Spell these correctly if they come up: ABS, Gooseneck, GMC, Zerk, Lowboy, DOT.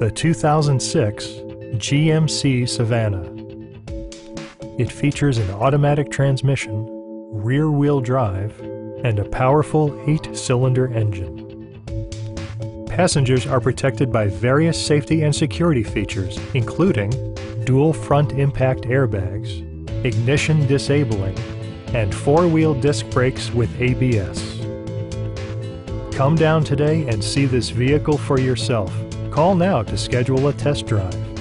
The 2006 GMC Savannah. It features an automatic transmission, rear-wheel drive, and a powerful 8-cylinder engine. Passengers are protected by various safety and security features, including dual front impact airbags, ignition disabling, and 4-wheel disc brakes with ABS. Come down today and see this vehicle for yourself. Call now to schedule a test drive.